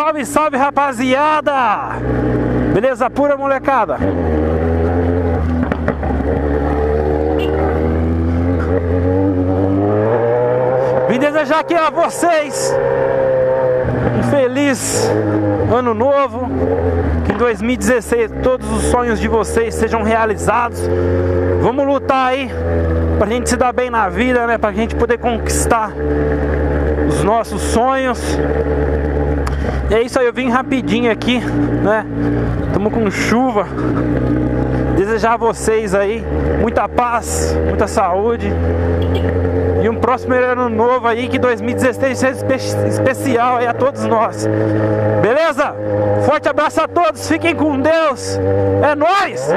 Salve, salve, rapaziada! Beleza pura, molecada? Vim desejar aqui a vocês um feliz ano novo, que em 2016 todos os sonhos de vocês sejam realizados. Vamos lutar aí pra gente se dar bem na vida, né? Pra gente poder conquistar os nossos sonhos. E é isso aí, eu vim rapidinho aqui, né? Estamos com chuva. Desejar a vocês aí muita paz, muita saúde e um próximo ano novo aí, que 2016 seja especial aí a todos nós. Beleza? Forte abraço a todos, fiquem com Deus. É nóis!